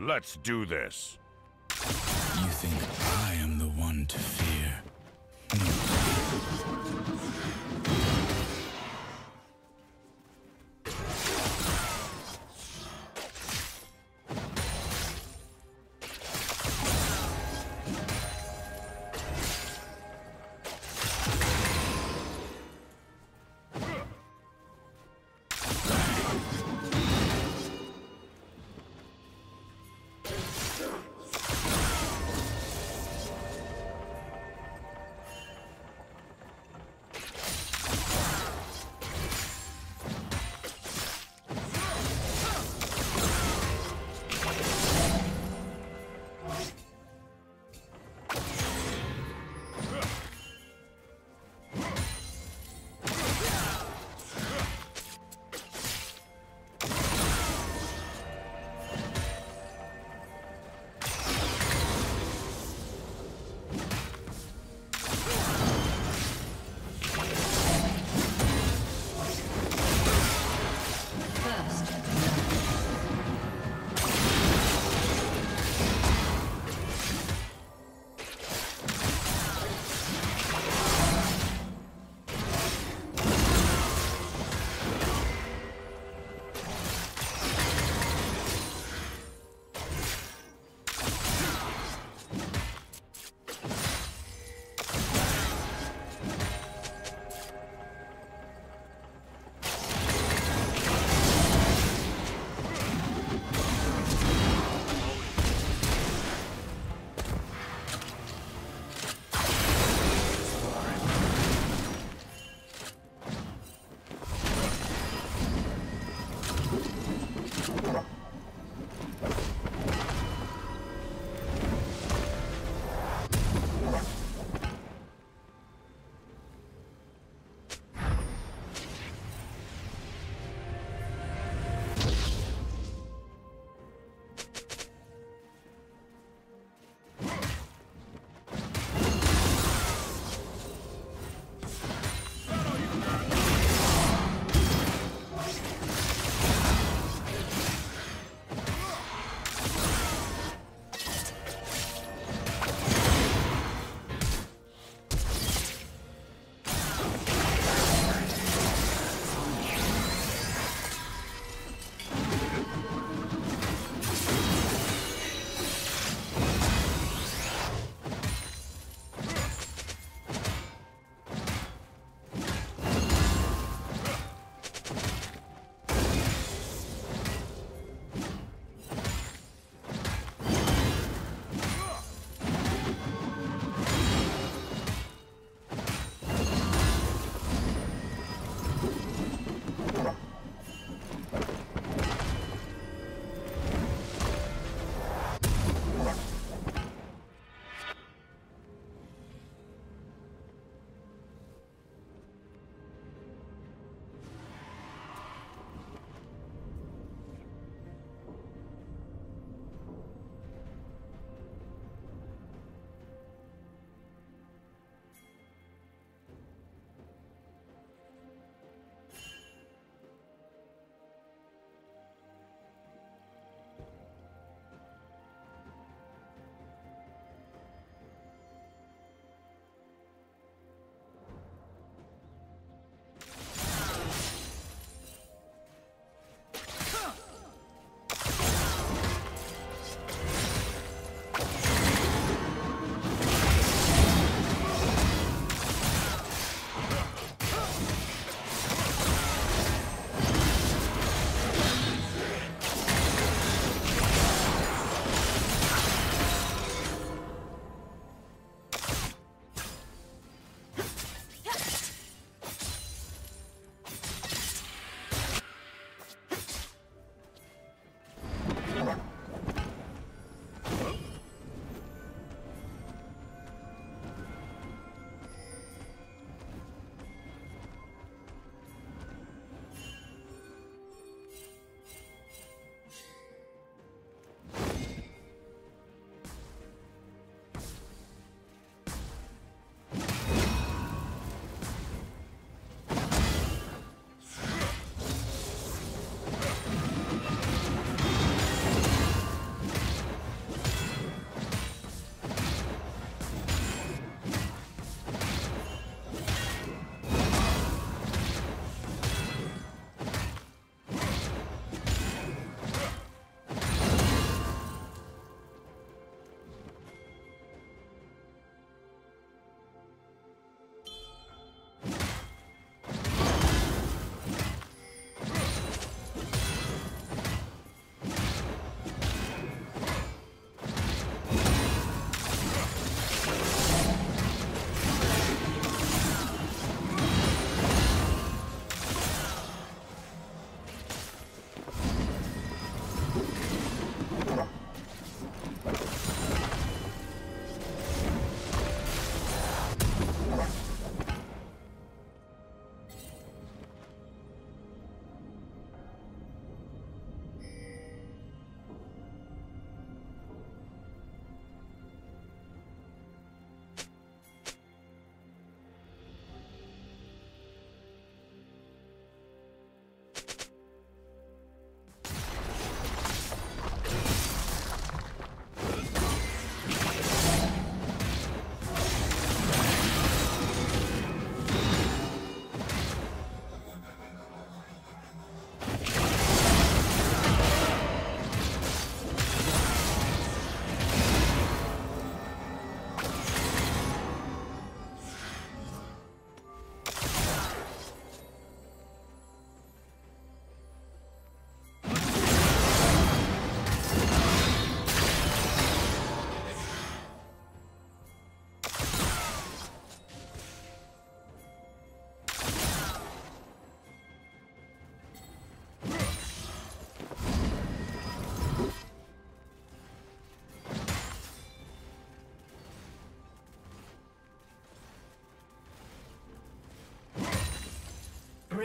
Let's do this. You think I am the one to fear?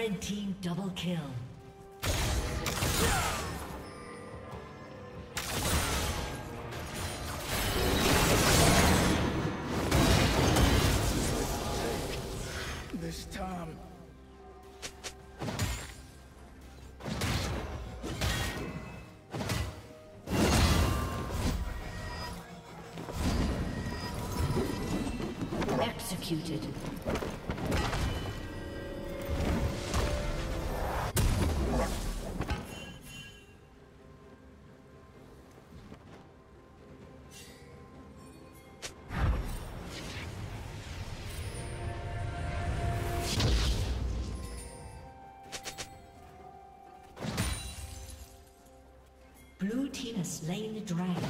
Red team double kill. Executed. Blue team has slain the dragon.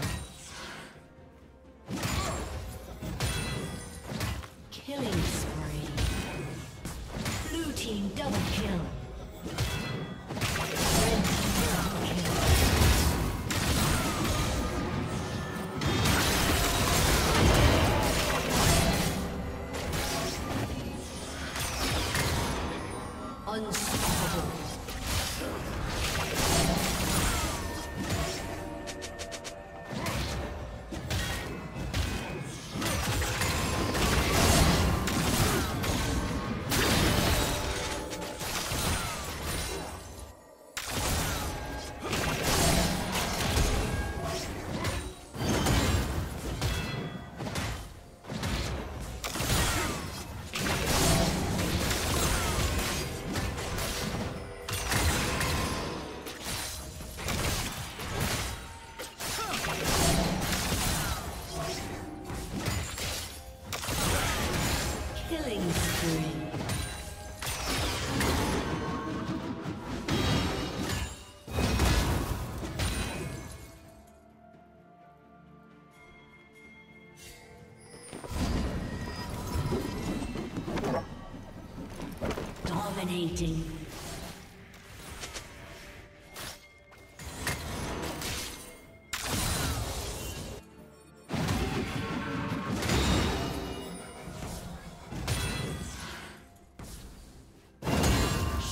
Dominating.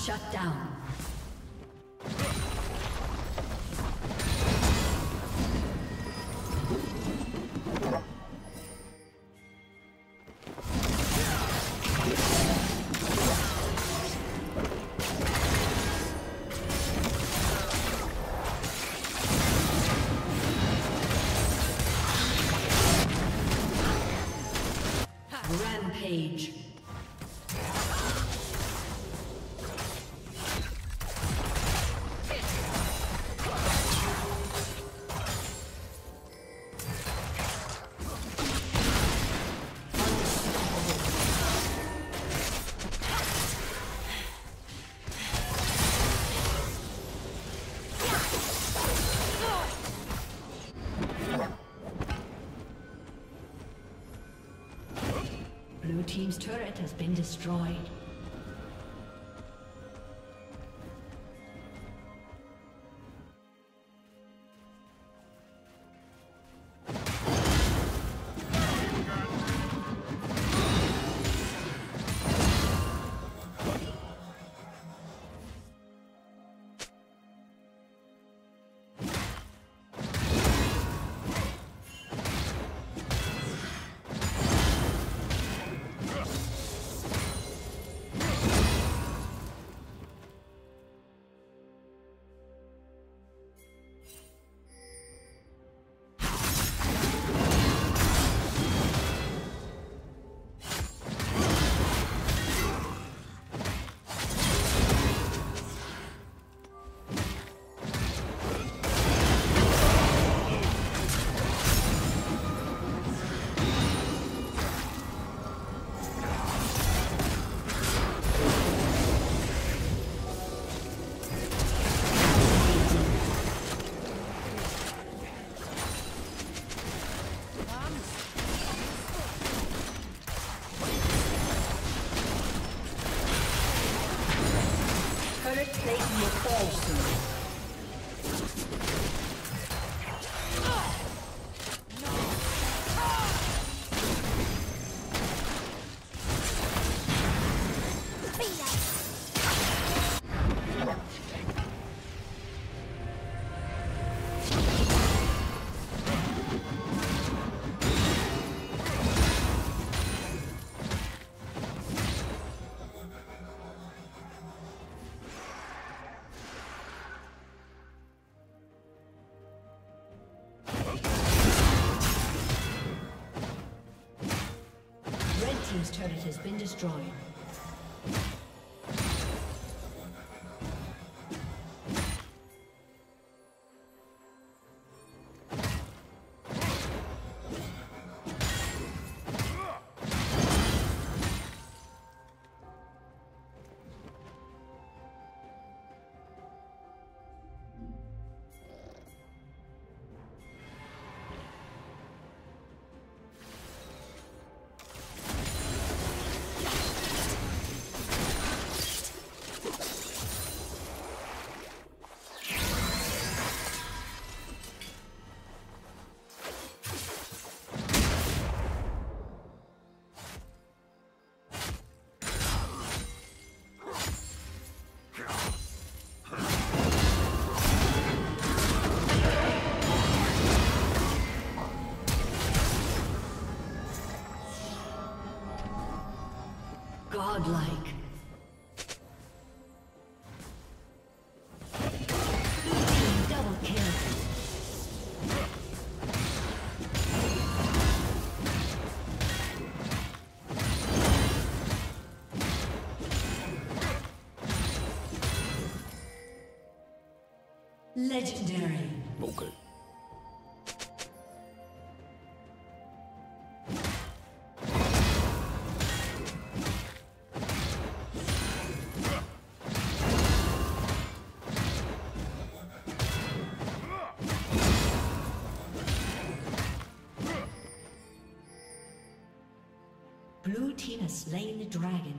Shut down. Rampage. Blue team's turret has been destroyed. team's turret has been destroyed. Godlike. Legendary. Okay. Blue team has slain the dragon.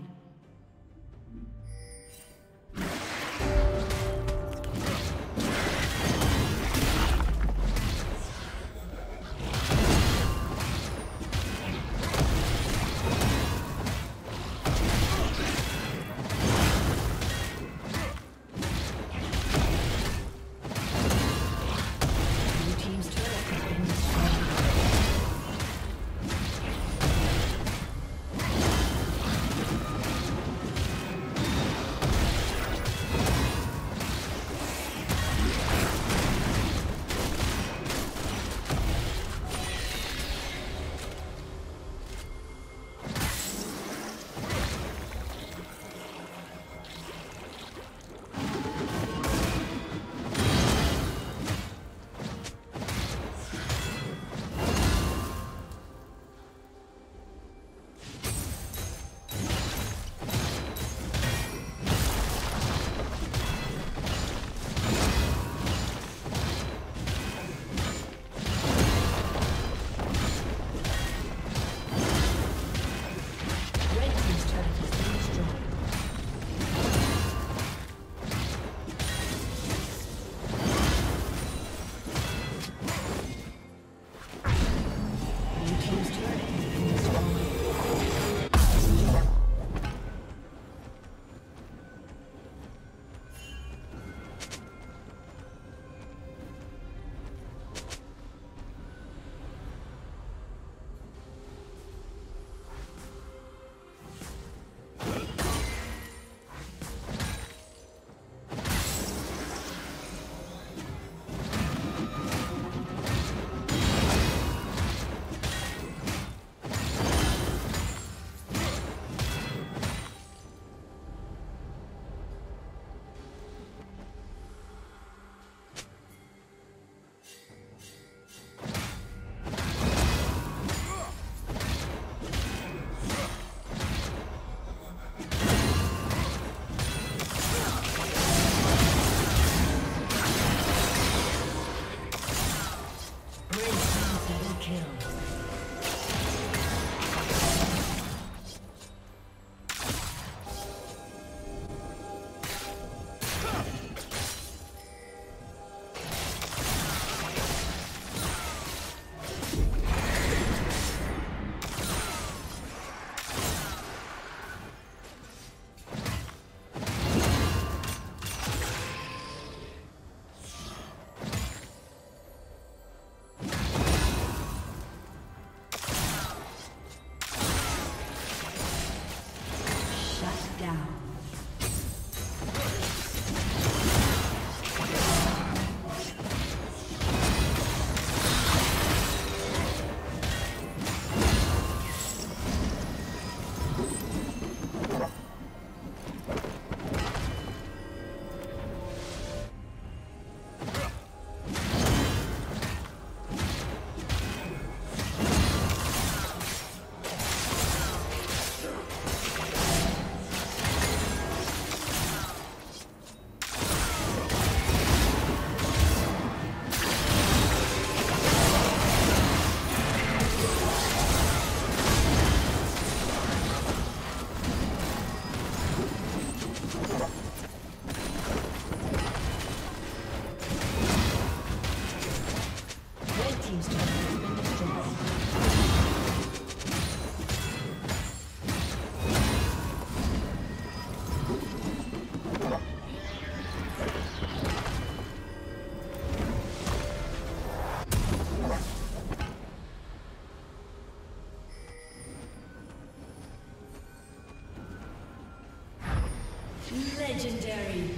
team's turret has been destroyed. Legendary.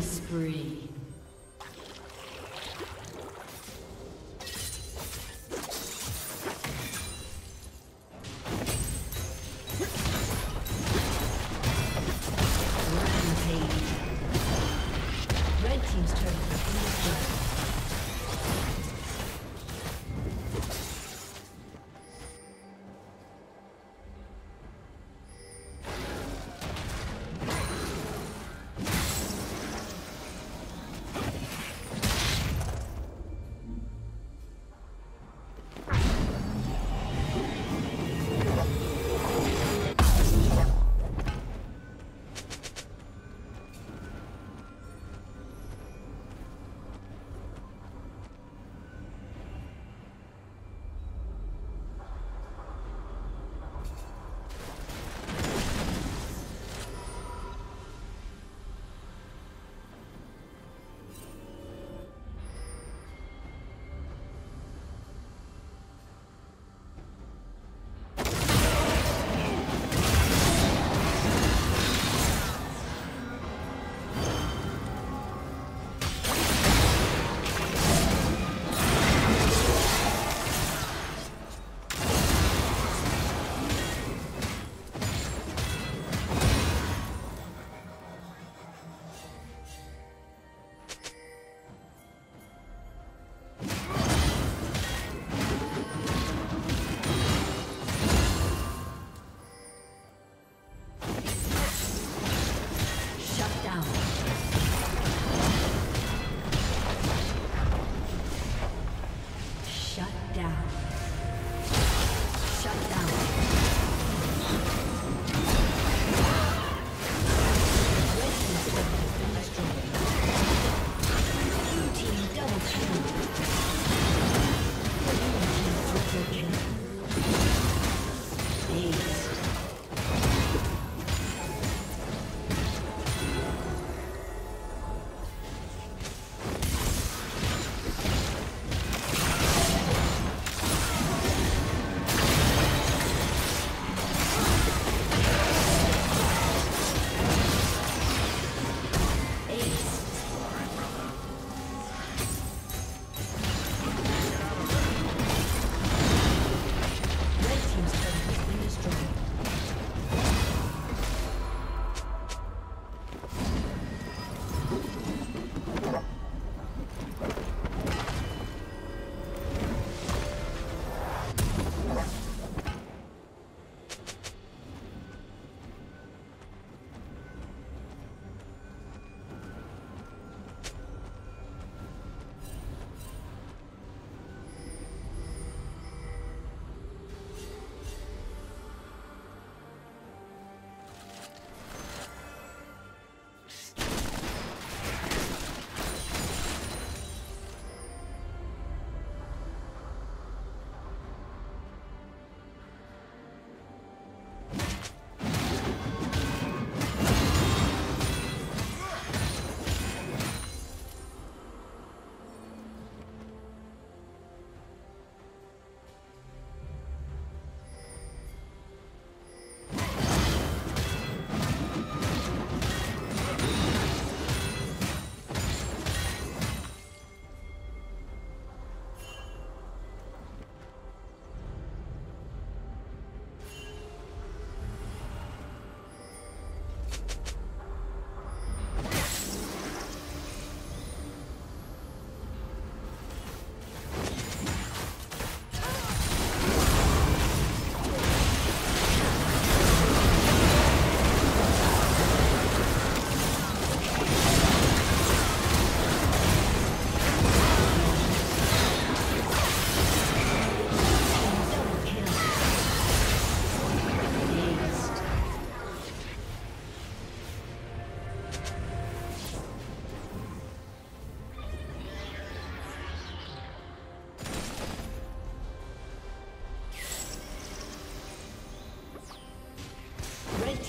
Spree.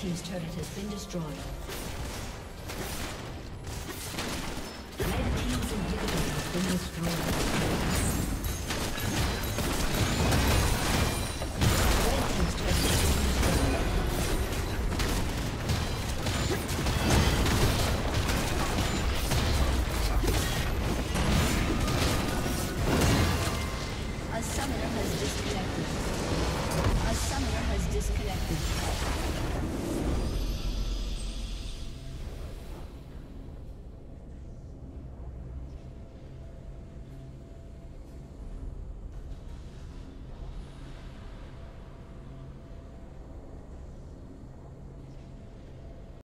team's turret has been destroyed.